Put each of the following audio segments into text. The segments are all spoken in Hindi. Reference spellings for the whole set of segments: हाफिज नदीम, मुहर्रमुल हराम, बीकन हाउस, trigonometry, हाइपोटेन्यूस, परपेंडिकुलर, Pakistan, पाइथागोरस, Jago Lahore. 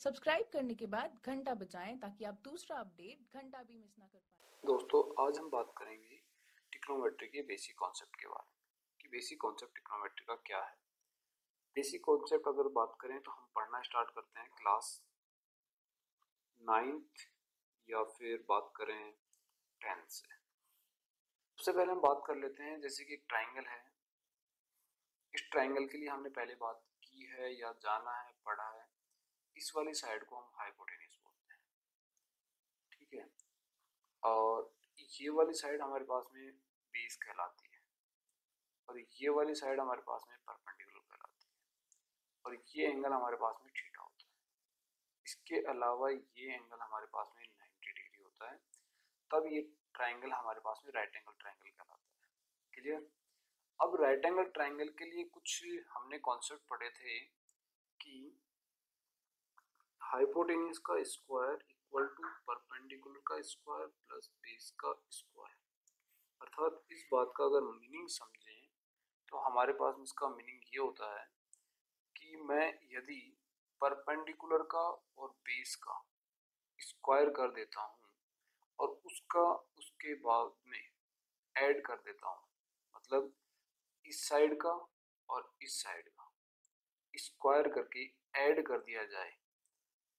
सब्सक्राइब करने के बाद घंटा बजाएं ताकि आप दूसरा अपडेट घंटा भी मिस ना कर पाएं। दोस्तों, आज हम बात करेंगे ट्रिग्नोमेट्री के बेसिक कॉन्सेप्ट के बारे में कि बेसिक कॉन्सेप्ट ट्रिग्नोमेट्री का क्या है। बेसिक कॉन्सेप्ट अगर बात करें तो हम पढ़ना स्टार्ट करते हैं क्लास 9th या फिर बात करें 10th से। सबसे पहले हम बात कर लेते हैं जैसे कि एक ट्राइंगल है। इस ट्राइंगल के लिए हमने पहले बात की है या जाना है, पढ़ा है। इस वाली साइड को हम हाइपोटेन्यूस बोलते हैं, ठीक है। और ये वाली साइड हमारे पास में बेस कहलाती है और ये वाली साइड हमारे पास में परपेंडिकुलर कहलाती है और ये एंगल हमारे पास में थीटा होता है। इसके अलावा ये एंगल हमारे पास में 90 डिग्री होता है, तब ये ट्राइंगल हमारे पास में राइट एंगल ट्राइंगल कहलाता है। क्लियर। अब राइट एंगल ट्राइंगल के लिए कुछ हमने कॉन्सेप्ट पढ़े थे कि हाइपोटेन्यूस का स्क्वायर इक्वल टू परपेंडिकुलर का स्क्वायर प्लस बेस का स्क्वायर। अर्थात इस बात का अगर मीनिंग समझें तो हमारे पास में इसका मीनिंग ये होता है कि मैं यदि परपेंडिकुलर का और बेस का स्क्वायर कर देता हूँ और उसका उसके बाद में ऐड कर देता हूँ, मतलब इस साइड का और इस साइड का स्क्वायर करके ऐड कर दिया जाए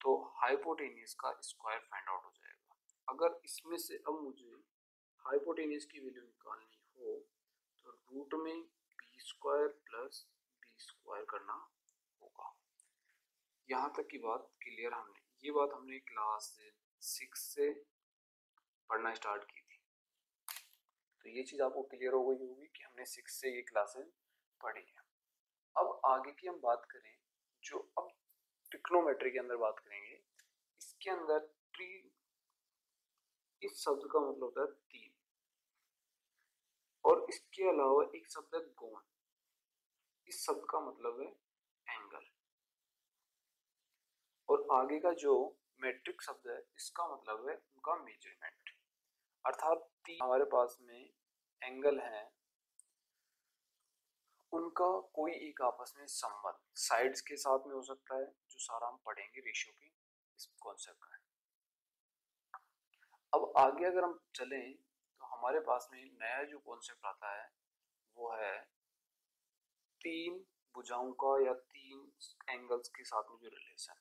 तो हाइपोटेन्यूस का स्क्वायर फाइंड आउट हो जाएगा। अगर इसमें से अब मुझे हाइपोटेन्यूस की वैल्यू निकालनी हो तो रूट में B square plus B square करना होगा। यहाँ तक की बात क्लियर। ये बात हमने क्लास 6 से पढ़ना स्टार्ट की थी, तो ये चीज़ आपको क्लियर हो गई होगी कि हमने 6 से ये क्लासेस पढ़ी हैं। अब आगे की हम बात करें जो अब ट्रिग्नोमेट्री के अंदर बात करेंगे। इसके अंदर ट्री इस शब्द का मतलब होता है तीन, और इसके अलावा एक शब्द है कोण। इस शब्द का मतलब है एंगल, और आगे का जो मैट्रिक शब्द है इसका मतलब है उनका मेजरमेंट। अर्थात तीन हमारे पास में एंगल हैं, उनका कोई एक आपस में संबंध साइड्स के साथ में हो सकता है, जो सारा हम पढ़ेंगे रेशियो के इस कॉन्सेप्ट में। अब आगे अगर हम चलें तो हमारे पास में नया जो कॉन्सेप्ट आता है वो है तीन भुजाओं का या तीन एंगल्स के साथ में जो रिलेशन।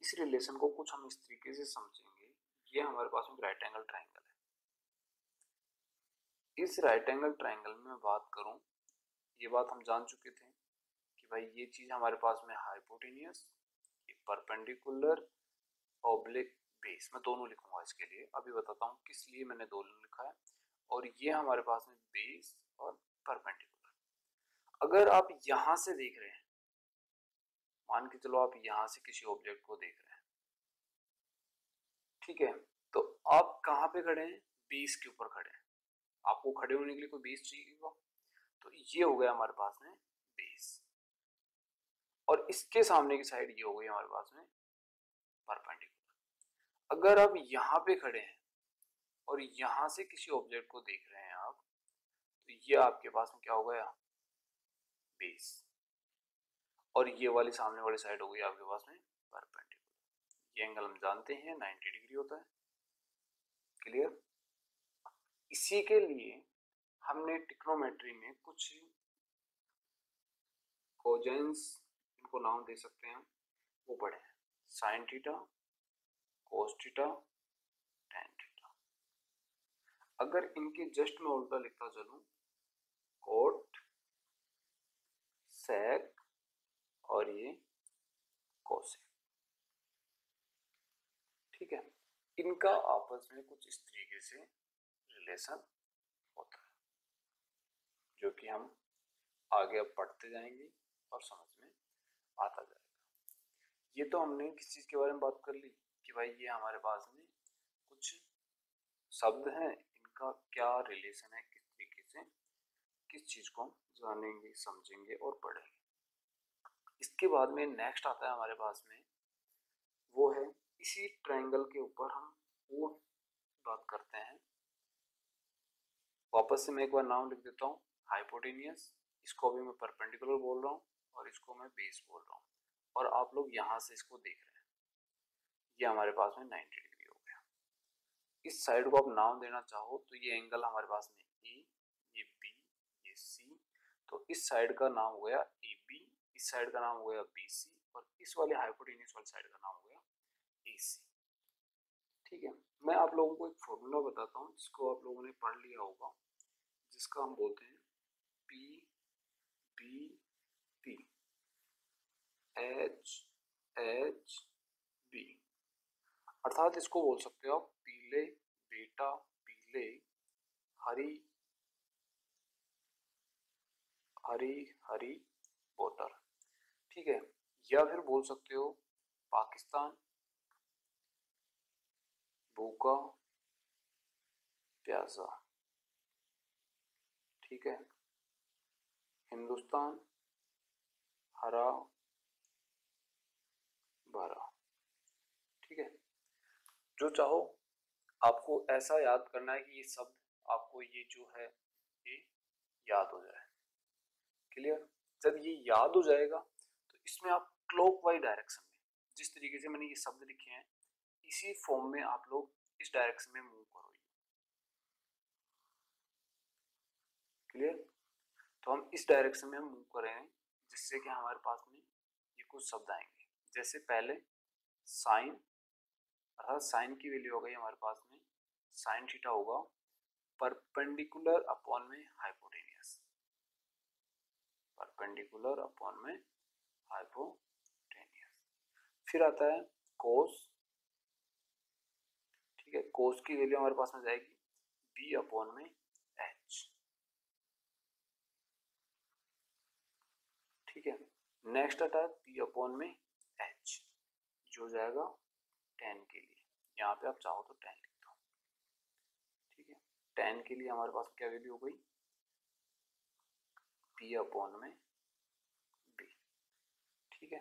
इस रिलेशन को कुछ हम इस तरीके से समझेंगे। ये हमारे पास में राइट एंगल ट्राइंगल है। इस राइट एंगल ट्राइंगल में बात करूं, ये बात हम जान चुके थे कि भाई ये चीज हमारे पास में हाइपोटेन्यूस, परपेंडिकुलर, ऑब्लिक बेस। मैं दोनों लिखूंगा इसके लिए, अभी बताता हूँ किस लिए मैंने दोनों लिखा है। और ये हमारे पास में बेस और परपेंडिकुलर। अगर आप यहां से देख रहे हैं, मान के चलो आप यहां से किसी ऑब्जेक्ट को देख रहे हैं, ठीक है, तो आप कहाँ पे खड़े हैं? बेस के ऊपर खड़े हैं। आपको खड़े होने के लिए कोई बेस चाहिए होगा, तो ये हो गया हमारे पास में बेस, और इसके सामने की साइड ये हो गई हमारे पास में परपेंडिकुलर। अगर आप यहाँ पे खड़े हैं और यहाँ से किसी ऑब्जेक्ट को देख रहे हैं आप, तो ये आपके पास में क्या हो गया? बेस। और ये वाली सामने वाली साइड हो गई आपके पास में परपेंडिकुलर। ये एंगल हम जानते हैं 90 डिग्री होता है। क्लियर। इसी के लिए हमने ट्रिग्नोमेट्री में कुछ कोजेंस, इनको नाम दे सकते हैं, वो पढ़े हैं। Sine theta, cos theta, tan theta. अगर इनके जस्ट में उल्टा लिखता चलूं, कोट, सेक और ये कोसेक, ठीक है। इनका आपस में कुछ इस तरीके से रिलेशन होता है, जो कि हम आगे अब पढ़ते जाएंगे और समझ में आता जाएगा। ये तो हमने किस चीज़ के बारे में बात कर ली कि भाई ये हमारे पास में कुछ शब्द हैं, इनका क्या रिलेशन है, किस तरीके से किस चीज़ को हम जानेंगे, समझेंगे और पढ़ेंगे। इसके बाद में नेक्स्ट आता है हमारे पास में, वो है इसी ट्रायंगल के ऊपर हम और बात करते हैं। वापस से मैं एक बार नाम लिख देता हूँ हाइपोटेनियस। इसको अभी मैं परपेंडिकुलर बोल रहा हूँ और इसको मैं बेस बोल रहा हूँ। और आप लोग यहाँ से इसको देख रहे हैं, ये हमारे पास में 90 डिग्री हो गया। इस साइड को आप नाम देना चाहो तो ये एंगल हमारे पास में ए, ये बी, ये सी, तो इस साइड का नाम हो गया ए बी, इस साइड का नाम हो गया बी सी, और इस वाले हाइपोटेन्यूज वाली साइड का नाम हो गया ए सी। ठीक है, मैं आप लोगों को एक फॉर्मूला बताता हूँ जिसको आप लोगों ने पढ़ लिया होगा, जिसका हम बोलते हैं P B P H H B, अर्थात इसको बोल सकते हो आप पीले बेटा पीले हरी हरी हरी वॉटर। ठीक है, या फिर बोल सकते हो पाकिस्तान भूखा प्यासा। ठीक है, हिंदुस्तान हरा भरा। ठीक है, जो चाहो आपको ऐसा याद करना है कि ये शब्द आपको ये जो है ये याद हो जाए। क्लियर, जब ये याद हो जाएगा तो इसमें आप क्लॉकवाइज डायरेक्शन में जिस तरीके से मैंने ये शब्द लिखे हैं इसी फॉर्म में आप लोग इस डायरेक्शन में मूव करो। क्लियर, तो हम इस डायरेक्शन में मूव कर रहे हैं जिससे कि हमारे पास में ये कुछ शब्द आएंगे। जैसे पहले साइन, अर्थात साइन की वैल्यू हो गई हमारे पास में साइन थीटा होगा परपेंडिकुलर अपॉन में हाइपोटेनियस, परपेंडिकुलर अपॉन में हाइपोटेनियस। फिर आता है कोस। ठीक है, कोस की वैल्यू हमारे पास में जाएगी बी अपॉन में एच। ठीक है, नेक्स्ट आता है पी अपॉन में एच जो जाएगा टेन के लिए, यहाँ पे आप चाहो तो टेन लिख दो। ठीक है, टेन के लिए हमारे पास क्या वैल्यू हो गई पी अपॉन में बी। ठीक है,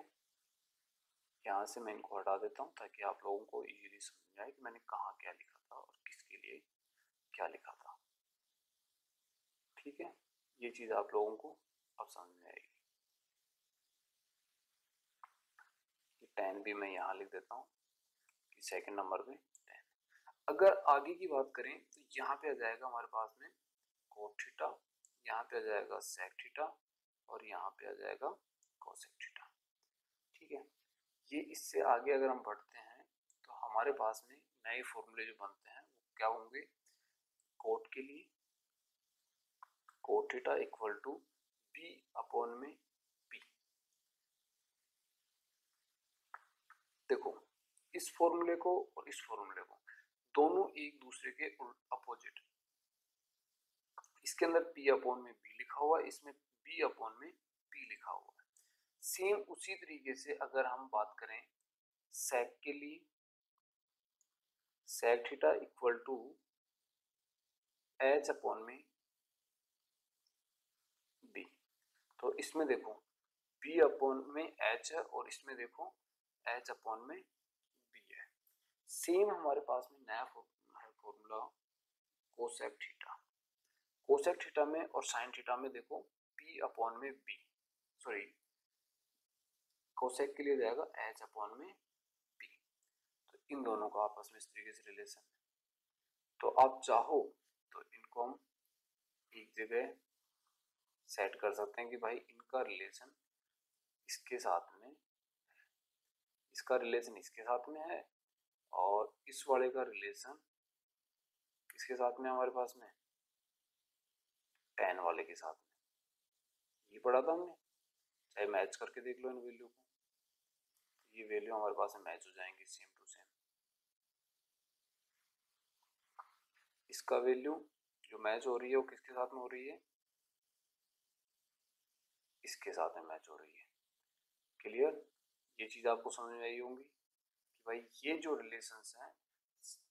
यहाँ से मैं इनको हटा देता हूँ ताकि आप लोगों को इजीली समझ आए कि मैंने कहाँ क्या लिखा था और किसके लिए क्या लिखा था। ठीक है, ये चीज आप लोगों को अब समझ में आएगी। टेन भी मैं यहाँ लिख देता हूँ कि सेकंड नंबर पे टेन। अगर आगे की बात करें तो यहाँ पे आ जाएगा हमारे पास में कोट थीटा, यहाँ पे आ जाएगा सेक थीटा और यहाँ पे आ जाएगा कोसेक थीटा। ठीक है, ये इससे आगे अगर हम बढ़ते हैं तो हमारे पास में नए फॉर्मूले जो बनते हैं वो क्या होंगे, कोट के लिए cot theta equal to B upon में। देखो इस फॉर्मूले को और इस फॉर्मूले को दोनों एक दूसरे के अपोजिट, इसके अंदर p अपॉन में b लिखा हुआ है, इसमें b अपॉन में p लिखा हुआ है। सेम उसी तरीके से अगर हम बात करें sec के लिए, sec theta equal to h upon में b, तो इसमें देखो b अपॉन में h है और इसमें देखो H अपॉन में B है। सेम हमारे पास में नया formula cosec theta, cosec theta में और साइन थीटा में देखो P अपॉन में B, सॉरी कोसेक के लिए जाएगा H अपॉन में B, तो इन दोनों का आपस में इस तरीके से रिलेशन है। तो आप चाहो तो इनको हम एक जगह सेट कर सकते हैं कि भाई इनका रिलेशन इसके साथ में, इसका रिलेशन इसके साथ में है और इस वाले का रिलेशन किसके साथ में हमारे पास में टेन वाले के साथ में। ये पढ़ा था हमने, चाहे मैच करके देख लो इन वैल्यू को, तो ये वैल्यू हमारे पास में मैच हो जाएंगी सेम टू सेम। इसका वैल्यू जो मैच हो रही है वो किसके साथ में हो रही है, इसके साथ में मैच हो रही है। क्लियर, ये चीज आपको समझ में आई होंगी कि भाई ये जो रिलेशंस हैं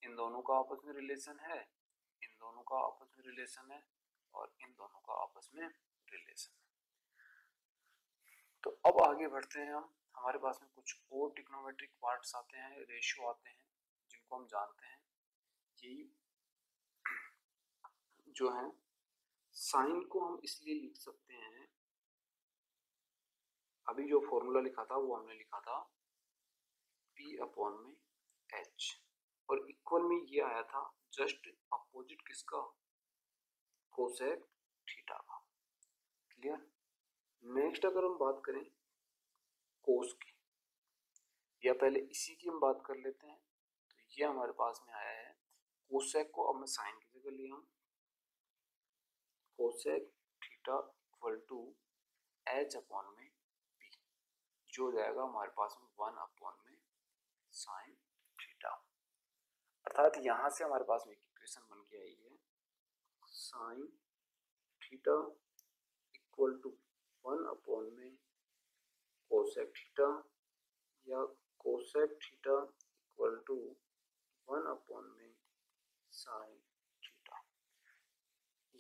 इन दोनों का आपस में रिलेशन है, इन दोनों का आपस में रिलेशन है और इन दोनों का आपस में रिलेशन है। तो अब आगे बढ़ते हैं हम, हमारे पास में कुछ और ट्रिग्नोमेट्रिक पार्ट्स आते हैं, रेशियो आते हैं जिनको हम जानते हैं। ये जो है साइन को हम इसलिए लिख सकते हैं अभी जो फॉर्मूला लिखा था वो हमने लिखा था पी अपॉन में एच, और इक्वल में ये आया था जस्ट अपोजिट किसका, कोसेक थीटा का। क्लियर। नेक्स्ट अगर हम बात करें कोस की, या पहले इसी की हम बात कर लेते हैं, तो ये हमारे पास में आया है कोसेक को अब मैं साइन की जगह लिया हूँ, cosec theta equal to H upon में पी, जो हो जाएगा हमारे पास में 1 अपॉन में साइन थीटा। अर्थात यहाँ से हमारे पास में एक इक्वेशन बन के आई है sine theta equal to 1 upon में कोसेक थीटा, या cosec theta equal to 1 upon में साइन थीटा।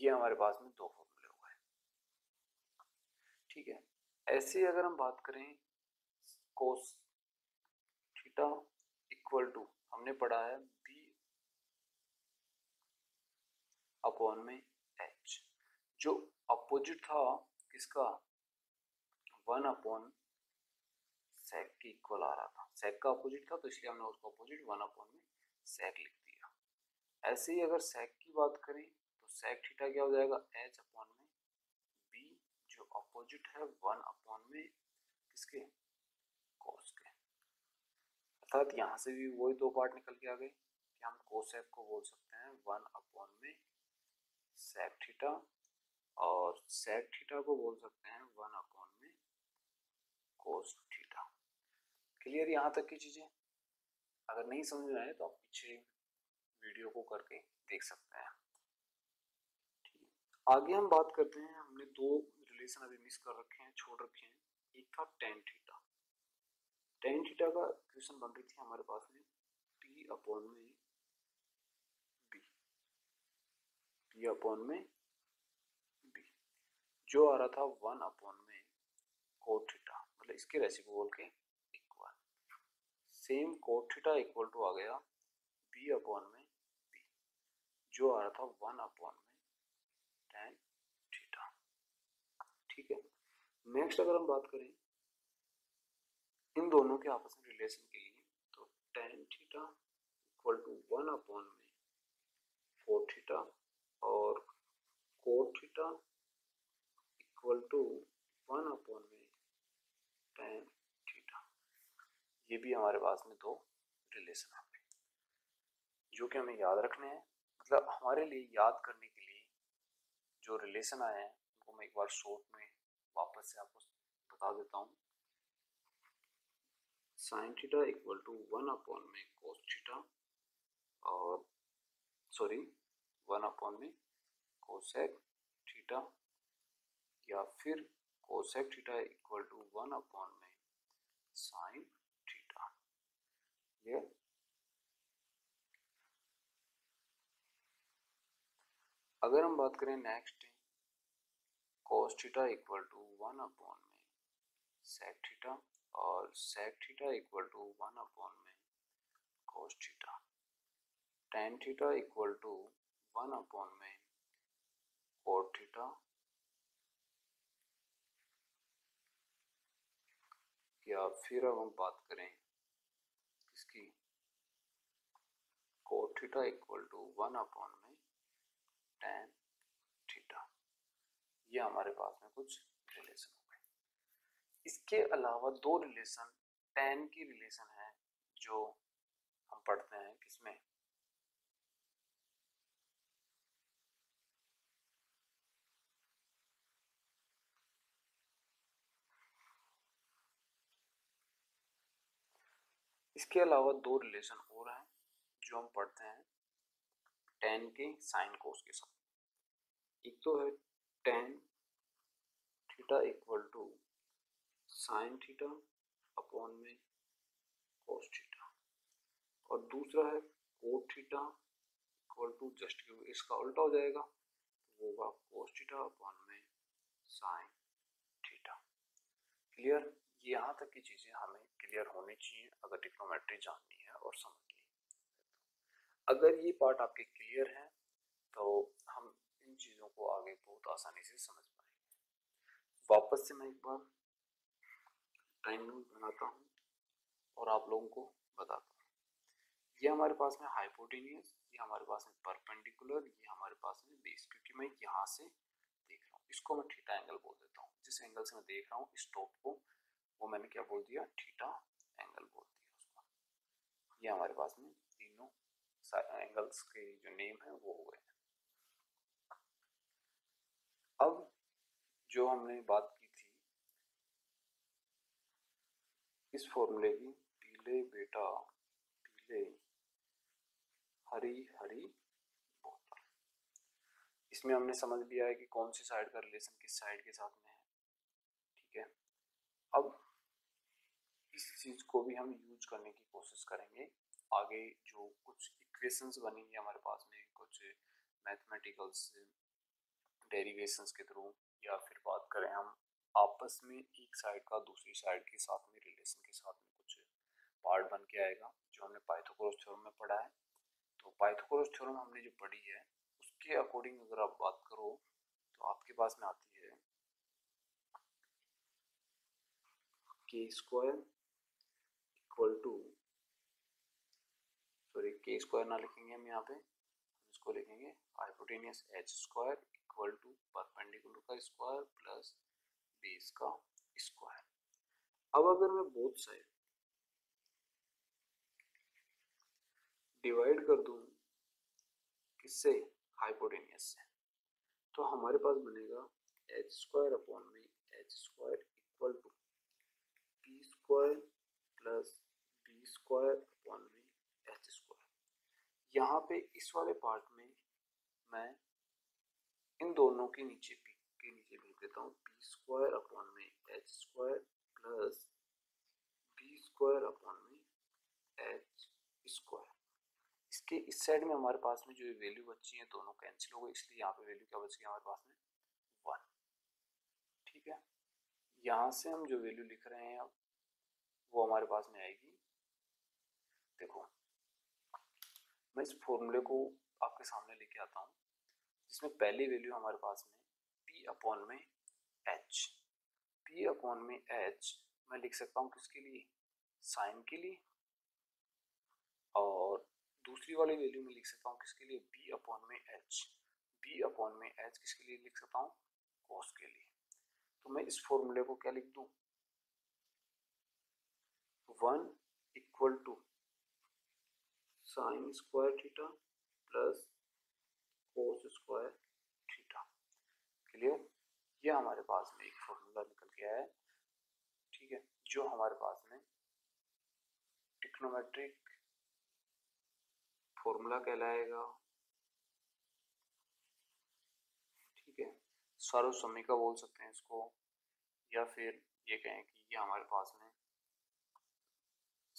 ये हमारे पास में दो फॉर्मूले हो गए। ठीक है, ऐसे अगर हम बात करें कोस थीटा इक्वल टू हमने पढ़ा है बी अपॉन में एच, जो अपोजिट था किसका, 1 अपॉन सेक के इक्वल आ रहा था, सेक का अपोजिट था तो इसलिए हमने उसको अपोजिट 1 अपॉन में सेक लिख दिया। ऐसे ही अगर सेक की बात करें तो सेक थीटा क्या हो जाएगा, एच अपॉन में बी, जो अपोजिट है 1 अपॉन में किसके, कोस के। अर्थात यहाँ से भी वही दो पार्ट निकल के आ गए कि हम कोसेक को बोल सकते हैं 1 अपॉन में सेक थीटा, और सेक थीटा को बोल सकते हैं 1 अपॉन में कोस थीटा। क्लियर यहाँ तक की चीजें। अगर नहीं समझ में आए तो आप पीछे वीडियो को करके देख सकते हैं। ठीक है, आगे हम बात करते हैं। हमने दो रिलेशन अभी मिस कर रखे हैं, छोड़ रखे हैं। एक था टेन थीटा, टेन थीटा का इक्वेशन बन रही थी हमारे पास में पी अपॉन में बी, पी अपॉन में बी, जो आ रहा था 1 अपॉन में कोट थीटा, मतलब इसके रेसिप्रोकल के equal. Same cot theta equal to आ गया बी अपॉन में बी, जो आ रहा था 1 अपॉन में टेन थीटा। ठीक है, नेक्स्ट अगर हम बात करें इन दोनों के आपस में रिलेशन के लिए, तो tan theta equal to 1 upon में 4 थीटा, और cot theta equal to 1 upon में टेन थीटा। ये भी हमारे पास में दो रिलेशन आ गए जो कि हमें याद रखने हैं। मतलब हमारे लिए याद करने के लिए जो रिलेशन आए हैं उनको मैं एक बार शॉर्ट में वापस से आपको बता देता हूँ। Sine theta equal to 1 upon में कोस थीटा, और 1 अपॉन में कोसेक थीटा, या फिर cosec theta equal to 1 upon में साइन थीटा। क्लियर। अगर हम बात करें next, cos theta equal to 1 upon में सेक थीटा, और sec theta equal to 1 upon में cos theta, tan theta equal to 1 upon में कोट थीटा, या फिर अब हम बात करें इसकी cot theta equal to 1 upon में टेन थीटा। ये हमारे पास में कुछ रिलेशन। इसके अलावा दो रिलेशन टेन की रिलेशन है जो हम पढ़ते हैं किसमें, इसके अलावा दो रिलेशन और हैं जो हम पढ़ते हैं टेन के साइन कोस के साथ। एक तो है tan theta equal to sine theta upon में कोस थीटा, और दूसरा है cot theta equal to, just क्योंकि इसका उल्टा हो जाएगा तो होगा कोस थीटा अपॉन में साइन थीटा। क्लियर। यहाँ तक की चीजें हमें क्लियर होनी चाहिए अगर ट्रिग्नोमेट्री जाननी है और समझनी है। अगर ये पार्ट आपके क्लियर है तो हम इन चीजों को आगे बहुत आसानी से समझ पाएंगे। वापस से मैं एक बार ट्राइंगल बनाता हूँ और आप लोगों को बताता हूँ। ये हमारे पास में हाइपोटेनियस, ये हमारे पास में परपेंडिकुलर, ये हमारे पास में बेस, क्योंकि मैं यहाँ से देख रहा हूँ। इसको मैं थीटा एंगल बोल देता हूँ। जिस एंगल से मैं देख रहा हूँ इस टॉप को, वो मैंने क्या बोल दिया, थीटा एंगल बोल दिया उसको। ये हमारे पास में तीनों एंगल्स के जो नेम है वो हो गए। अब जो हमने बात की थी इस फॉर्मूले की, पीले बेटा पीले हरी हरी बोतल, इसमें हमने समझ लिया है कि कौन सी साइड का रिलेशन किस साइड के साथ में है, ठीक है। अब इस चीज को भी हम यूज करने की कोशिश करेंगे। आगे जो कुछ इक्वेशंस बनेंगे हमारे पास में, कुछ मैथमेटिकल्स डेरिवेशंस के थ्रू, या फिर बात करें हम आपस में एक साइड का दूसरी साइड के साथ में रिलेशन के साथ में कुछ पार्ट बन के आएगा, जो हमने पाइथागोरस थ्योरम में पढ़ा है। तो पाइथागोरस थ्योरम हमने जो पढ़ी है उसके अकॉर्डिंग अगर आप बात करो तो आपके पास में आती है के स्क्वायर ना लिखेंगे हम यहाँ पे, इसको लिखेंगे hypotenuse H square equal to परपेंडिकुलर का स्क्वायर प्लस बेस का स्क्वायर। अब अगर मैं बोथ साइड डिवाइड कर दूं किससे, हाइपोटेनियस से, तो हमारे पास बनेगा एच स्क्वायर अपॉन में H square equal to P square plus B square upon में एच स्क्वायर। यहाँ पे इस वाले पार्ट में मैं इन दोनों के नीचे पी के नीचे लिख देता हूँ पी स्क्वायर अपॉन में H square plus B square upon में एच स्क्वायर। इसके इस साइड में हमारे पास में जो वैल्यू बची है दोनों कैंसिल हो गए, इसलिए यहाँ पे वैल्यू क्या बच गई हमारे पास में, वन, ठीक है। यहाँ से हम जो वैल्यू लिख रहे हैं अब वो हमारे पास में आएगी। देखो मैं इस फॉर्मूले को आपके सामने लेके आता हूँ, इसमें पहली वैल्यू हमारे पास में p अपॉन में h, p अपॉन में h मैं लिख सकता हूँ किसके लिए, साइन के लिए, और दूसरी वाली वैल्यू में लिख सकता हूँ किसके लिए, b अपॉन में h, b अपॉन में h किसके लिए लिख सकता हूँ, cos के लिए। तो मैं इस फॉर्मूले को क्या लिख दूँ, 1 equal to sine square theta plus cos square theta, clear. यह हमारे पास में एक फॉर्मूला निकल गया है, ठीक है, जो हमारे पास में ट्रिग्नोमेट्रिक फॉर्मूला कहलाएगा, ठीक है। सर्वसमीका बोल सकते हैं इसको, या फिर ये कहें कि ये हमारे पास में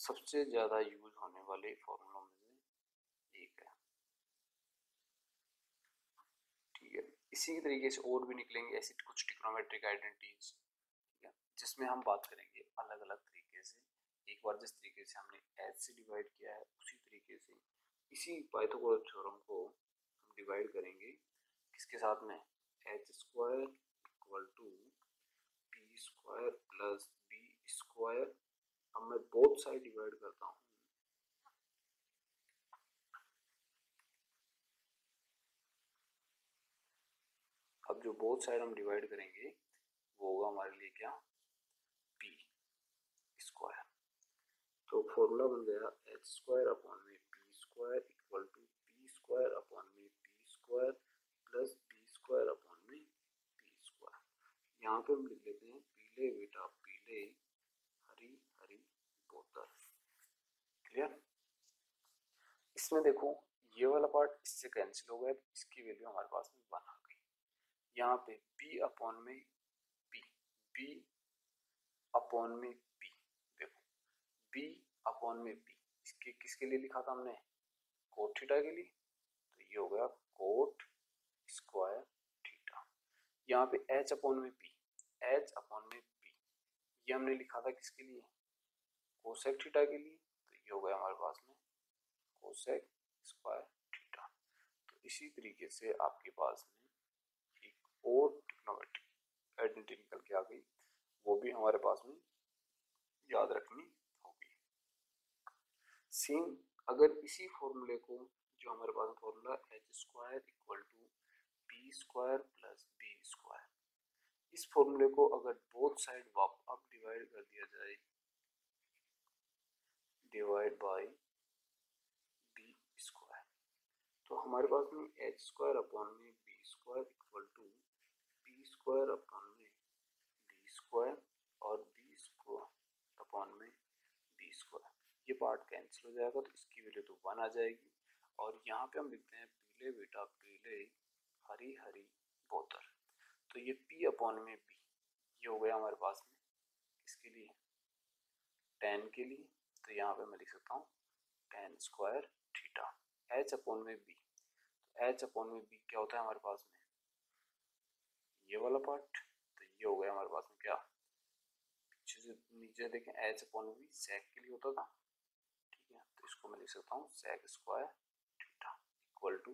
सबसे ज्यादा यूज होने वाले फॉर्मूलों में एक है, ठीक है। इसी तरीके से और भी निकलेंगे ऐसी कुछ ट्रिग्नोमेट्रिक आइडेंटिटीज, ठीक है, जिसमें हम बात करेंगे अलग अलग तरीके से। एक बार जिस तरीके से हमने एच से डिवाइड किया है उसी तरीके से इसी पाइथागोरस थ्योरम को हम डिवाइड करेंगे किसके साथ में, H square equal to P square plus B square. अब मैं बोथ साइड डिवाइड करता हूँ, अब जो बोथ साइड हम डिवाइड करेंगे वो होगा हमारे लिए क्या, पी स्क्वायर। तो फॉर्मूला बन गया एच स्क्वायर अपॉन में P square equal to P square upon में P square plus B square upon में पी स्क्वायर। यहाँ पे हम लिख लेते हैं पीले बेटा पीले हरी हरी बोतल, क्लियर। इसमें देखो ये वाला पार्ट इससे कैंसिल हो गया, इसकी वैल्यू हमारे पास में 1 आ गई। यहाँ पे b अपॉन में p, b अपॉन में p, देखो b अपॉन में p इसके किसके लिए लिखा था हमने, कोट थीटा के लिए, तो ये हो गया कोट स्क्वायर थीटा। यहाँ पे h अपॉन में p, h अपॉन में p ये हमने लिखा था किसके लिए, कोसेक थीटा के लिए, तो ये हो गया हमारे पास में कोसेक स्क्वायर थीटा। तो इसी तरीके से आपके पास में और ट्रिग्नोमेट्रिक आइडेंटिटी निकल के आ गई, वो भी हमारे पास में याद रखनी होगी। सेम अगर इसी फॉर्मूले को, जो हमारे पास formula H square equal to B square plus B square, इस फॉर्मूले को अगर बोथ साइड अब डिवाइड कर दिया जाए डिवाइड बाय बी स्क्वायर, तो हमारे पास में एच स्क्वायर अपॉन में B square equal to B square upon में बी स्क्वायर और बी स्क्वायर अपॉन में बी स्क्वायर, ये पार्ट कैंसिल हो जाएगा तो इसकी वैल्यू तो 1 आ जाएगी। और यहाँ पे हम लिखते हैं पीले बेटा पीले हरी हरी बोतर, तो ये p अपॉन में b ये हो गया हमारे पास में इसके लिए tan के लिए, तो यहाँ पे मैं लिख सकता हूँ tan square theta h upon में b, तो h अपॉन में b क्या होता है हमारे पास में ये वाला पार्ट, तो ये हो गया हमारे पास में क्या पीछे से नीचे देखें h अपॉन में b sec के लिए होता था, तो इसको मैं लिख सकता हूँ sec square theta equal to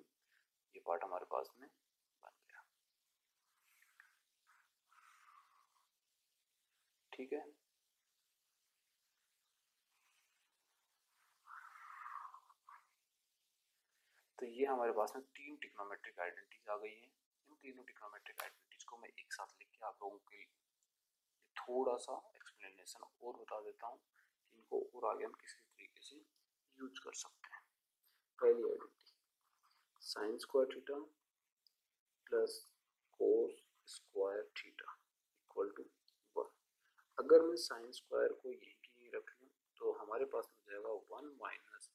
ये पार्ट हमारे पास में बन गया। ठीक है, तो ये हमारे पास में तीन ट्रिग्नोमेट्रिक आइडेंटिटीज आ गई हैं। इन तीनों ट्रिग्नोमेट्रिक आइडेंटिटीज को मैं एक साथ लिख के आप लोगों के लिए थोड़ा सा एक्सप्लेनेशन और बता देता हूँ, इनको और आगे हम किसी तरीके से यूज कर सकते हैं। पहली identity sine square theta plus cos square theta equal to 1। अगर मैं साइन स्क्वायर को यहीं की यहीं रख लूँ तो हमारे पास हो जाएगा 1 माइनस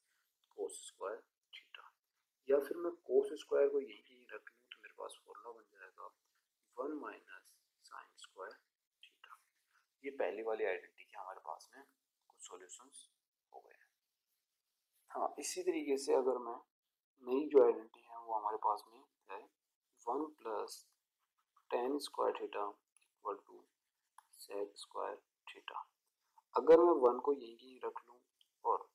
कोस स्क्वायर थीटा, या फिर मैं कोस स्क्वायर को यहीं की यहीं रख लूँ तो मेरे पास फॉर्मूला बन जाएगा 1 माइनस साइन स्क्वायर थीटा। ये पहली वाली आइडेंटिटी के हमारे पास में सॉल्यूशंस हो गए। हाँ, इसी तरीके से अगर मैं नई जो आइडेंटिटी है वो हमारे पास में है 1 plus tan square theta equal to sec square theta, अगर मैं 1 को यहीं रख लूँ और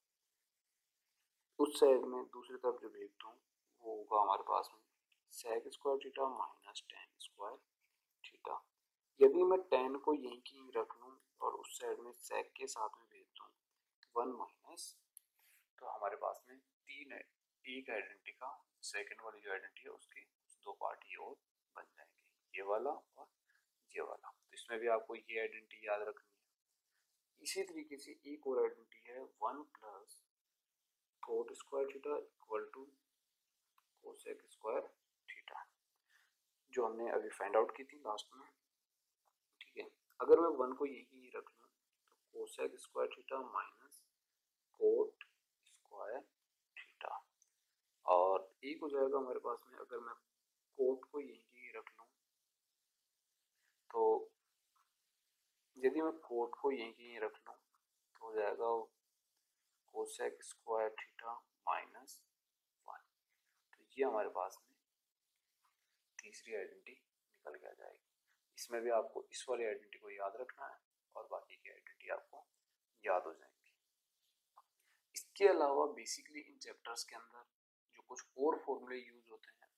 उस साइड में दूसरी तरफ जो भेज दूँ वो होगा हमारे पास में sec square theta minus tan square theta. यदि मैं tan को यहीं की यहीं रख लूँ और उस साइड में sec के साथ में भेज दूँ 1 माइनस, तो हमारे पास में तीन है, एक आइडेंटिटी का सेकंड वाली जो आइडेंटिटी है उसके दो पार्ट ये और बन जाएंगे, ये वाला और ये वाला, तो इसमें भी आपको ये आइडेंटिटी याद रखनी है। इसी तरीके से एक और आइडेंटिटी है 1 plus cot square theta equal to cosec square theta, जो हमने अभी फाइंड आउट की थी लास्ट में। अगर मैं 1 को यही रख लूँ तो cosec square theta minus cot square theta, और एक हो जाएगा हमारे पास में अगर मैं कोट को यही रख लूँ तो यदि मैं कोट को यही रख लूँ तो हो जाएगा कोसेक स्क्वायर थीटा माइनस 1, तो ये हमारे पास में तीसरी आइडेंटिटी निकल के आ जाएगी। इसमें भी आपको इस वाली आइडेंटिटी को याद रखना है और बाकी की आइडेंटिटी आपको याद हो जाएंगी। इसके अलावा बेसिकली इन चैप्टर्स के अंदर जो कुछ और फॉर्मूले यूज होते हैं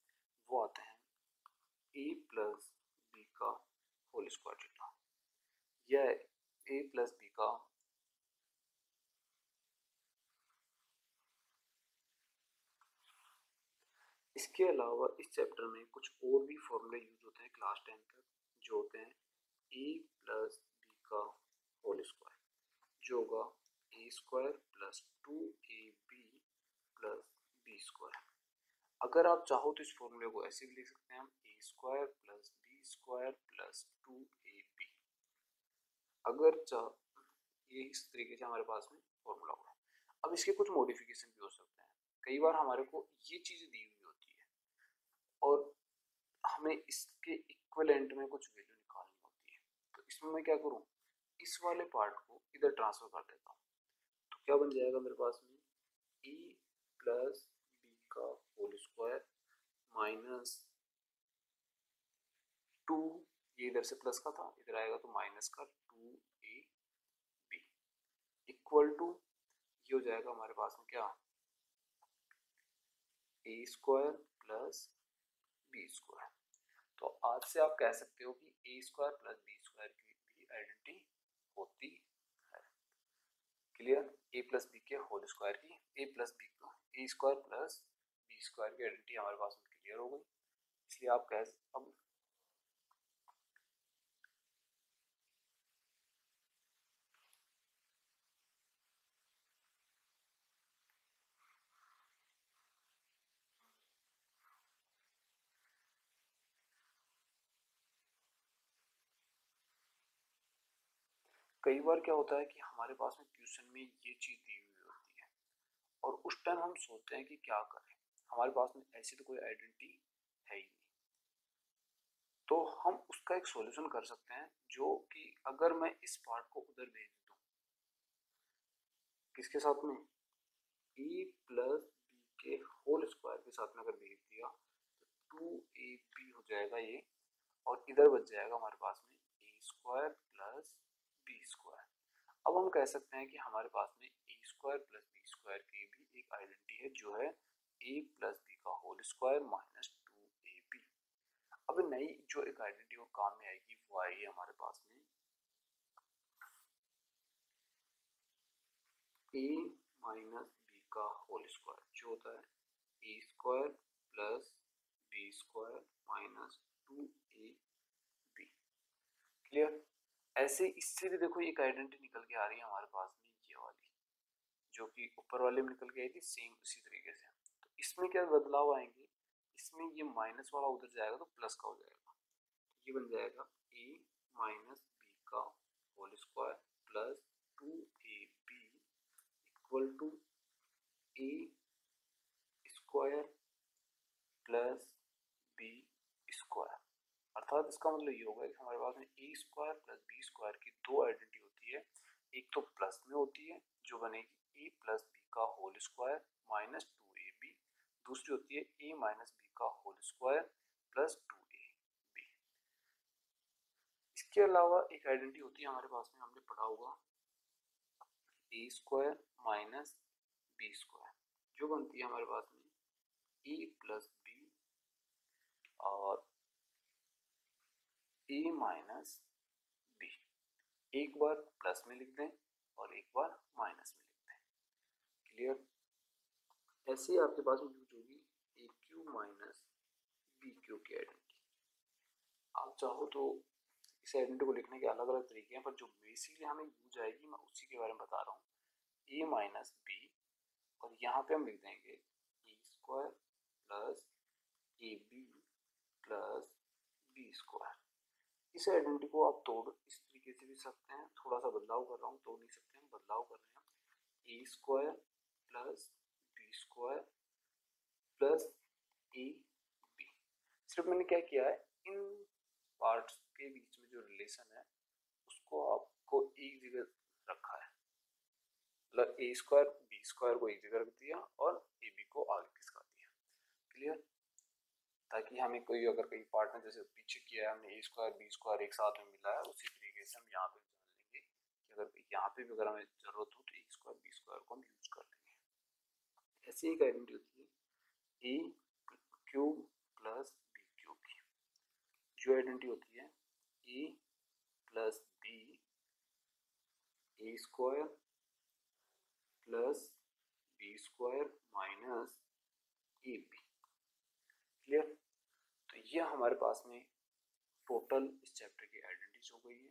वो आते हैं a प्लस बी का होल स्क्वायर थीटा, या a प्लस बी का इसके अलावा इस चैप्टर में कुछ और भी फॉर्मूले यूज होते हैं क्लास 10 तक, जो होते हैं a प्लस बी का होल स्क्वायर, जो होगा a square plus 2ab plus B square. अगर आप चाहो तो इस फॉर्मूले को ऐसे भी लिख सकते हैं a square plus B square plus 2ab, अगर ये इस तरीके से हमारे पास में फॉर्मूला होगा। अब इसके कुछ मॉडिफिकेशन भी हो सकते हैं, कई बार हमारे को ये चीज़ें दी हुई होती है और हमें इसके इक्विवेलेंट में कुछ वैल्यू निकालनी होती है, तो इसमें मैं क्या करूँ इस वाले पार्ट को इधर ट्रांसफर कर देता हूँ, तो क्या बन जाएगा मेरे पास में a प्लस बी का होल स्क्वायर माइनस 2, ये इधर से प्लस का था इधर आएगा तो माइनस का 2ab इक्वल टू ये हो जाएगा हमारे पास में क्या a square plus B square. तो आज से आप कह सकते हो कि a square plus B square की भी आइडेंटिटी होती है। क्लियर, a प्लस बी के होल स्क्वायर की a प्लस बी को A square plus B square की आइडेंटिटी हमारे पास में क्लियर हो गई। इसलिए आप कैसे अब कई बार क्या होता है कि हमारे पास में ट्यूशन में ये चीज़ दी हुई होती है और उस टाइम हम सोचते हैं कि क्या करें, हमारे पास में ऐसी तो कोई आइडेंटिटी है ही नहीं, तो हम उसका एक सॉल्यूशन कर सकते हैं जो कि अगर मैं इस पार्ट को उधर भेज दूं किसके साथ में e प्लस बी के होल स्क्वायर के साथ में अगर भेज दिया तो 2ab हो जाएगा ये, और इधर बच जाएगा हमारे पास में A square plus B square. अब हम कह सकते हैं कि हमारे पास में A square plus B square की भी एक आइडेंटिटी है जो है ए प्लस बी का होल स्क्वायर माइनस 2ab। अब नई जो एक आइडेंटिटी वो काम में आएगी वो आएगी हमारे पास में ए माइनस बी का होल स्क्वायर जो होता है A square plus B square minus 2ab। Clear. ऐसे इससे भी देखो एक आइडेंटिटी निकल के आ रही है हमारे पास में ये वाली जो कि ऊपर वाले में निकल के आई थी, सेम उसी तरीके से। तो इसमें क्या बदलाव आएंगे, इसमें ये माइनस वाला उधर जाएगा तो प्लस का हो जाएगा, ये बन जाएगा a माइनस बी का whole square plus 2ab equal to a square plus B square. अर्थात इसका मतलब ये होगा कि हमारे पास में A square plus B square की दो आइडेंटिटी होती है, एक तो प्लस में होती है जो बनेगी ए प्लस बी का होल स्क्वायर माइनस 2ab, दूसरी होती है ए माइनस बी का होल स्क्वायर प्लस 2ab। इसके अलावा एक आइडेंटिटी होती है हमारे पास में, हमने पढ़ा होगा A square minus B square जो बनती है हमारे पास में ए प्लस बी और ए माइनस बी। एक बार प्लस में लिख दें और एक बार माइनस में लिख दें। क्लियर। ऐसे ही आपके पास यूज होगी A cube minus B cube की आइडेंटिटी। आप चाहो तो इस आइडेंटिटी को लिखने के अलग अलग तरीके हैं, पर जो बेसिकली हमें यूज आएगी मैं उसी के बारे में बता रहा हूँ। ए माइनस बी और यहाँ पे हम लिख देंगे A square plus A B plus B square. इस आइडेंटिटी को आप तोड़ इस तरीके से भी सकते हैं, थोड़ा सा बदलाव कर रहा हूँ, तोड़ नहीं सकते हैं, बदलाव कर रहे हैं। A square plus B square plus A B. सिर्फ मैंने क्या किया है, इन पार्ट्स के बीच में जो रिलेशन है उसको आपको एक जगह रखा है, मतलब ए स्क्वायर बी स्क्वायर को एक जगह रख दिया और ए बी को आगे खिसका दिया। क्लियर। ताकि हमें कोई अगर कई पार्ट में जैसे पीछे किया है हमने ए स्क्वायर बी स्क्वायर एक साथ में मिला है, उसी तरीके से हम यहाँ पे जान लेंगे कि अगर यहाँ पे भी अगर हमें जरूरत हो तो ए स्क्वायर बी स्क्वायर को हम यूज कर लेंगे। ऐसी एक आइडेंटिटी होती है A cube plus B cube की, जो आइडेंटिटी होती है A plus B A square plus B square minus A B. Clear. तो ये हमारे पास में टोटल इस चैप्टर की आइडेंटिटीज हो गई है।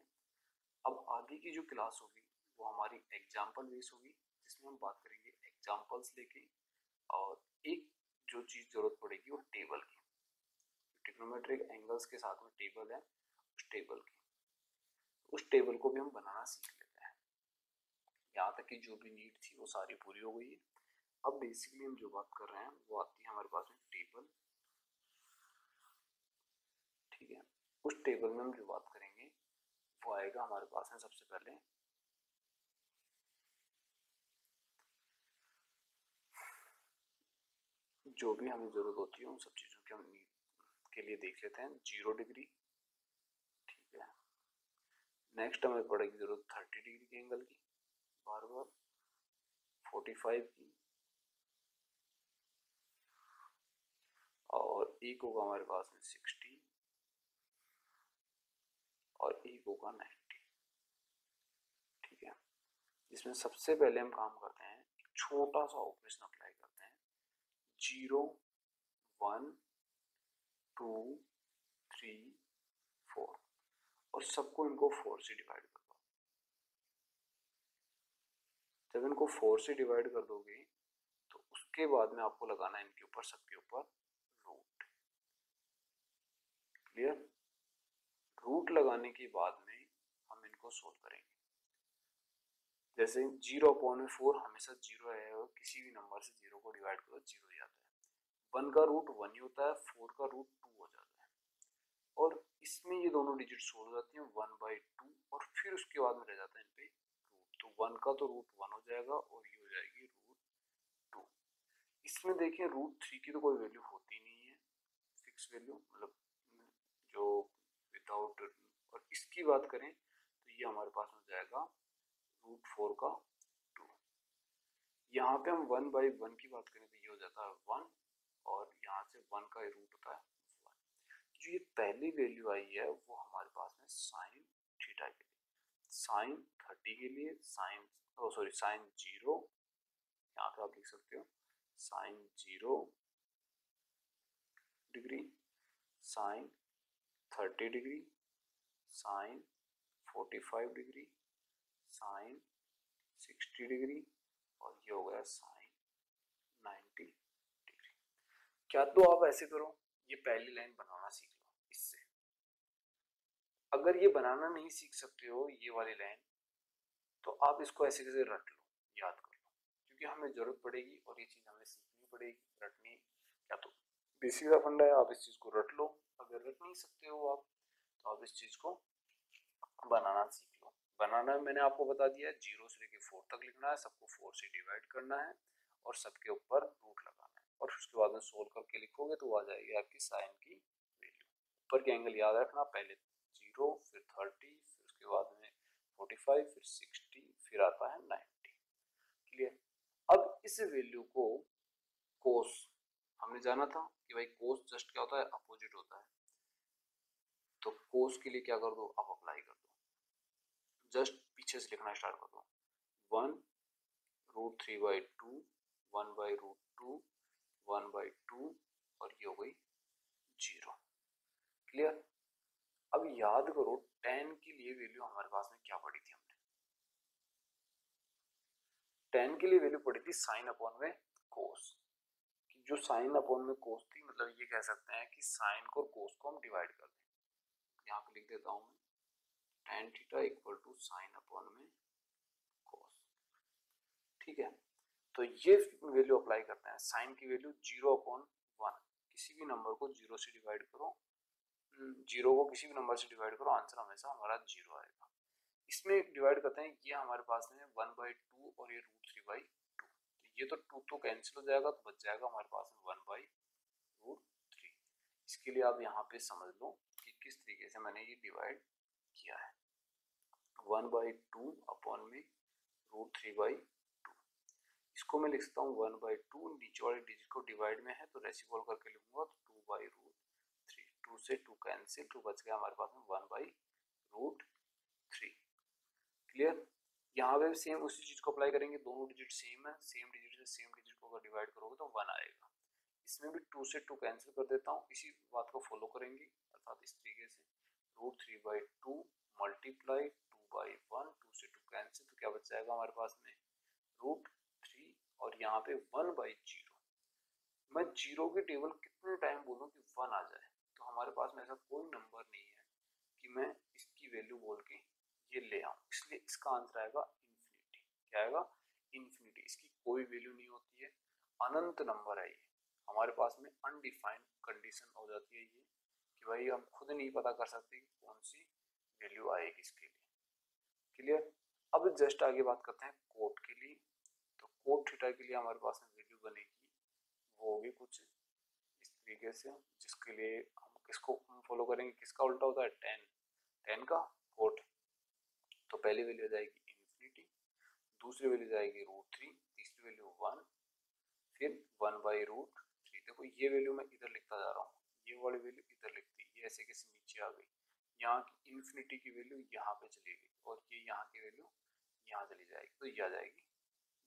अब आगे की जो क्लास होगी वो हमारी एग्जाम्पल बेस होगी, जिसमें हम बात करेंगे एग्जाम्पल्स लेके, और एक जो चीज़ जरूरत पड़ेगी वो टेबल की, ट्रिग्नोमेट्रिक एंगल्स के साथ में टेबल है, उस टेबल की, उस टेबल को भी हम बनाना सीख लेते हैं। यहाँ तक कि जो भी नीड थी वो सारी पूरी हो गई है। अब बेसिकली हम जो बात कर रहे हैं वो आती है हमारे पास में टेबल। ठीक है। उस टेबल में हम जो बात करेंगे वो आएगा हमारे पास में सबसे पहले जो भी हमें जरूरत होती है उन सब चीजों के हम के लिए देख लेते हैं 0 डिग्री। ठीक है। नेक्स्ट हमें पड़ेगी जरूरत 30 डिग्री के एंगल की, बार बार 45 की, और एक होगा हमारे पास में 60 और एक होगा 90। ठीक है। इसमें सबसे पहले हम काम करते हैं, एक छोटा सा ऑपरेशन अप्लाई करते हैं, 0 1 2 3 4 और सबको इनको 4 से डिवाइड कर दो। जब इनको 4 से डिवाइड कर दोगे तो उसके बाद में आपको लगाना है इनके ऊपर, सबके ऊपर रूट। क्लियर? रूट लगाने के बाद में हम इनको सोल्व करेंगे। जैसे 0/4 हमेशा 0 है और किसी भी नंबर से 0 को डिवाइड करो 0 हो जाता है। 1 का रूट 1 ही होता है, 4 का रूट 2 हो जाता है और इसमें ये दोनों डिजिट सोल्व हो जाती हैं 1/2 और फिर उसके बाद में रह जाता है इन पे रूट। तो 1 का तो रूट 1 हो जाएगा और ये हो जाएगी रूट 2। इसमें देखें रूट 3 की तो कोई वैल्यू होती नहीं है, फिक्स वैल्यू मतलब जो विदाउट। और इसकी बात करें तो ये हमारे पास हो जाएगा रूट 4 का 2। यहाँ पे हम 1/1 की बात करें तो ये हो जाता है 1 और यहाँ से 1 का रूट होता है 1। जो ये पहली वैल्यू आई है वो हमारे पास में साइन थीटा के लिए, साइन 30 के लिए, साइन 0, यहाँ पे आप लिख सकते हो sine 0 degree, sine 30 degree, sine 45 degree, sine 60 degree और ये हो गया साइन 90 डिग्री। क्या तो आप ऐसे करो, ये पहली लाइन बनाना सीख लो। इससे अगर ये बनाना नहीं सीख सकते हो ये वाली लाइन, तो आप इसको ऐसे कैसे रट लो, याद कर लो, क्योंकि हमें जरूरत पड़ेगी और ये चीज हमें सीखनी पड़ेगी, रटनी। क्या तो बेसिक का फंडा है, आप इस चीज को रट लो। अगर रट नहीं सकते हो आप तो आप इस चीज को बनाना सीख लो। बनाना मैंने आपको बता दिया है, 0 से लेके 4 तक लिखना है, सबको 4 से डिवाइड करना है और सबके ऊपर रूट लगाना है और उसके बाद में सोल्व करके लिखोगे तो आ जाएगी आपकी साइन की वैल्यू। ऊपर के एंगल याद रखना, पहले 0 फिर 30 फिर उसके बाद में 45 फिर 60 फिर आता है 90। क्लियर? अब इस वैल्यू को कोस, हमने जाना था कि भाई कोस जस्ट क्या होता है, अपोजिट होता है, तो कोस के लिए क्या कर दो, आप अप्लाई कर दो, जस्ट पीछे से लिखना स्टार्ट कर दो। 1 √3/2, 1/√2, 1/2 और ये हो गई 0। क्लियर? अब याद करो 10 के लिए वैल्यू हमारे पास में क्या पड़ी थी, हमने 10 के लिए वैल्यू पड़ी थी साइन अपॉन में कोस। जो साइन अपॉन में कोस थी, मतलब ये कह सकते हैं कि साइन को और कोस को हम डिवाइड कर दें। यहाँ पे लिख देता हूं मैं tan theta equal to sine upon में कोस। ठीक है, तो ये वैल्यू अप्लाई करते हैं। साइन की वैल्यू 0/1, किसी भी नंबर को 0 से डिवाइड करो, 0 को किसी भी नंबर से डिवाइड करो, आंसर हमेशा हमारा 0 आएगा। इसमें डिवाइड करते हैं, ये हमारे पास में 1/2 और ये √3/2, ये तो 2 तो कैंसिल हो जाएगा तो बच जाएगा हमारे पास में 1/√3। इसके लिए आप यहाँ पे समझ लो कि किस तरीके से मैंने ये डिवाइड किया है, 1/2 अपॉन में √3/2। इसको मैं लिख सकता हूँ 1/2, नीचे वाले डिजिट को डिवाइड में है तो रेसिप्रोकल करके लिखूंगा तो 2/√3, 2 से 2 कैंसिल, 2 बच गया हमारे पास में 1/√3। क्लियर? यहाँ पे सेम उसी चीज को अप्लाई करेंगे, दोनों डिजिट सेम है, सेम डिजिट से सेम डिजिट को अगर डिवाइड करोगे तो 1 आएगा। इसमें भी 2 से 2 कैंसिल कर देता हूँ, इसी बात को फॉलो करेंगे, अर्थात इस तरीके से √3/2 मल्टीप्लाई 2/1, 2 से 2 कैंसिल तो क्या बच जाएगा हमारे पास में √3 और यहाँ पे 1/0। मैं 0 की टेबल कितने टाइम बोलूँ कि 1 आ जाए, तो हमारे पास में ऐसा कोई नंबर नहीं है कि मैं इसकी वैल्यू बोल के ये ले आऊँ, इसलिए इसका आंसर आएगा इन्फिनिटी। क्या आएगा? इन्फिनिटी। इसकी कोई वैल्यू नहीं होती है, अनंत नंबर है ये, हमारे पास में अनडिफाइंड कंडीशन हो जाती है ये, कि भाई हम खुद नहीं पता कर सकते कि कौन सी वैल्यू आएगी इसके लिए। क्लियर? अब जस्ट आगे बात करते हैं कोट के लिए। तो कोट थीटा के लिए हमारे पास में वैल्यू बनेगी, वो होगी कुछ इस तरीके से, जिसके लिए हम किसको फॉलो करेंगे, किसका उल्टा होता है, 10 का कोट। तो पहली वैल्यू जाएगी इन्फिनिटी, दूसरी वैल्यू जाएगी √3, तीसरी वैल्यू 1, फिर 1/√3। देखो ये वैल्यू मैं इधर लिखता जा रहा हूँ, ये वाली वैल्यू इधर लिखती है, ये ऐसे कैसे नीचे आ गई, यहाँ की इन्फिनिटी की वैल्यू यहाँ पे चली गई और ये यहाँ की वैल्यू यहाँ चली जाएगी तो ये आ जाएगी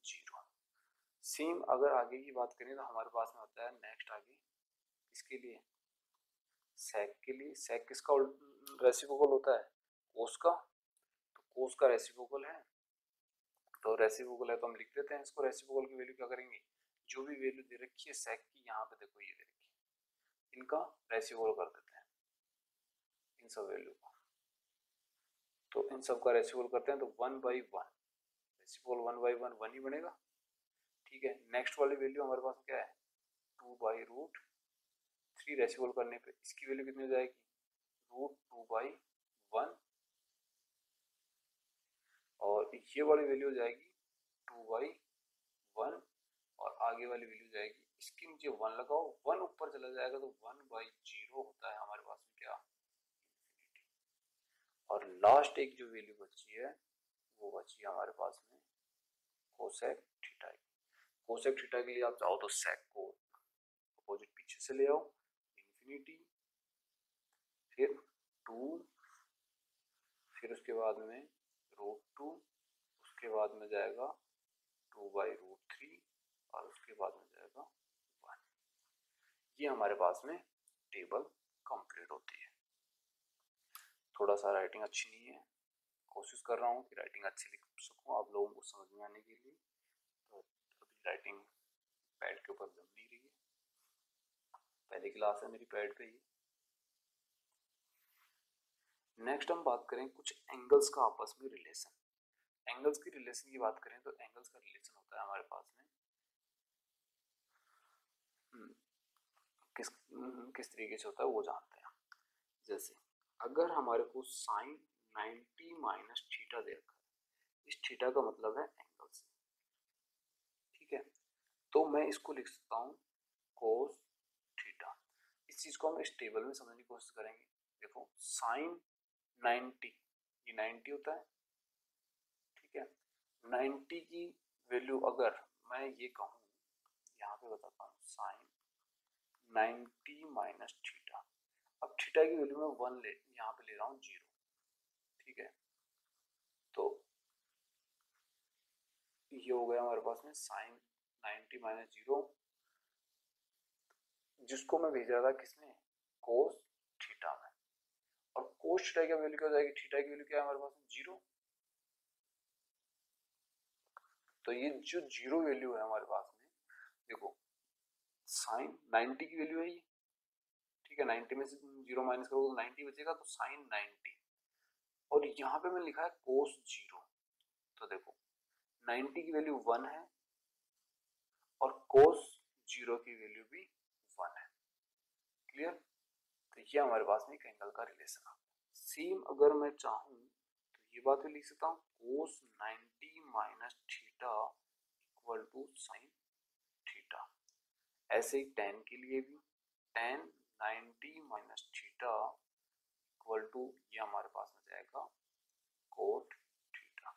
जीरो। सेम अगर आगे की बात करें तो हमारे पास में होता है नेक्स्ट आगे इसके लिए सेक के लिए, सेक किसका रेसिप्रोकल होता है कोस का, तो कोस का रेसिप्रोकल है तो रेसिप्रोकल है तो हम लिख देते हैं इसको। रेसिप्रोकल की वैल्यू क्या करेंगे, जो भी वैल्यू दे रखी है सेक की यहाँ पे देखो ये दे रखी है, इनका रेसिप्रोकल कर देते हैं इन सब वैल्यू को, तो इन सब का रेसिप्रोकल करते हैं तो 1/1 रेसिप्रोकल 1/1 ही बनेगा ठीक है। नेक्स्ट वाली वैल्यू हमारे पास क्या है 2/√3 रेसिप्रोकल करने पे इसकी वैल्यू कितनी हो जाएगी √2/1 और ये वाली वैल्यू हो जाएगी 2/1 और आगे वाली वैल्यू जाएगी इसके नीचे 1 लगाओ 1 ऊपर चला जाएगा तो 1/0 होता है हमारे पास में क्या इंफिनिटी। और लास्ट एक जो वैल्यू बची है वो बची है हमारे पास में कोसेक थीटा। कोसेक थीटा के लिए आप चाहो तो सेक को अपोजिट पीछे से ले आओ इंफिनिटी फिर 2 फिर उसके बाद में √2 उसके बाद में जाएगा 2/√3 और उसके बाद में जाएगा 1। ये हमारे पास में टेबल कंप्लीट होती है। थोड़ा सा राइटिंग अच्छी नहीं है, कोशिश कर रहा हूँ कि राइटिंग अच्छी लिख सकूँ आप लोगों को समझ में आने के लिए। तो अभी राइटिंग पैड के ऊपर जम नहीं रही है, पहली क्लास है मेरी पैड पे ही। नेक्स्ट हम बात करें कुछ एंगल्स का आपस में रिलेशन। एंगल्स की रिलेशन की बात करें तो एंगल्स का रिलेशन होता है हमारे पास में किस तरीके से होता है वो जानते हैं। जैसे अगर हमारे को साइन 90 - थीटा दे रखा है, इस थीटा का मतलब है एंगल से ठीक है, तो मैं इसको लिख सकता हूँ कोस थीटा। इस चीज को हम इस टेबल में समझने की कोशिश करेंगे। देखो साइन 90 ये 90 होता है ठीक है, 90 की वैल्यू अगर मैं ये कहूँ यहाँ पे बताता हूँ साइन 90 - थीटा। अब थीटा की वैल्यू में 1 ले यहाँ पे ले रहा हूँ 0 ठीक है, तो ये हो गया हमारे पास में साइन 90 - 0 जिसको मैं भेज रहा था किसमें कोस थीटा में। और कोस थीटा की वैल्यू क्या हो जाएगी, थीटा की वैल्यू क्या है हमारे पास में 0, तो ये जो 0 वैल्यू है हमारे पास में देखो साइन 90 की वैल्यू है ये ठीक है, 90 में से 0 माइनस करोगे तो 90 बचेगा तो साइन 90 और यहाँ पे मैंने लिखा है कोस 0, तो देखो 90 की वैल्यू 1 है और कोस 0 की वैल्यू भी 1 है क्लियर। तो ये हमारे पास में एक एंगल का रिलेशन है। सेम अगर मैं चाहूँ तो ये बात भी लिख सकता हूँ cos 90 - theta equal to sine theta. ऐसे ही tan के लिए भी tan 90 - थीटा इक्वल टू ये हमारे पास में जाएगा कोट थीटा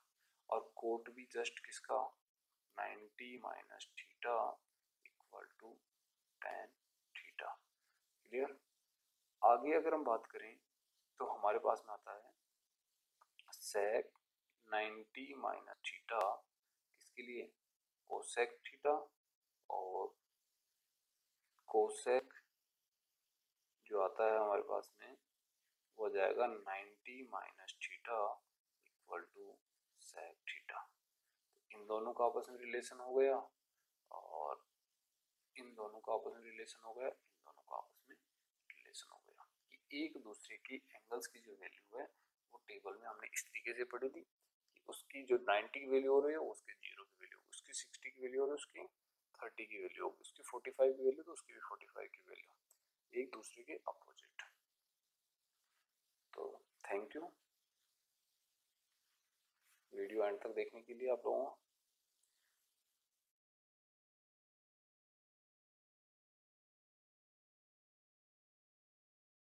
और कोट भी जस्ट किसका 90 - theta equal to tan theta clear. आगे अगर हम बात करें तो हमारे पास में आता है sec 90 - थीटा किसके लिए कोसेक थीटा और कोसेक जो आता है हमारे पास में वो जाएगा 90 - theta equal to sec theta. इन दोनों का आपस में रिलेशन हो गया और इन दोनों का आपस में रिलेशन हो गया, इन दोनों का आपस में रिलेशन हो गया कि एक दूसरे की एंगल्स की जो वैल्यू है वो टेबल में हमने इस तरीके से पढ़ी थी कि उसकी जो 90 की वैल्यू हो रही है उसके 0 की वैल्यू, उसकी 60 की वैल्यू हो रही है उसकी 30 की वैल्यू होगी, उसकी 45 की वैल्यू तो उसकी भी 45 की वैल्यू, एक दूसरे के अपोजिट। तो थैंक यू वीडियो एंड तक देखने के लिए आप लोगों।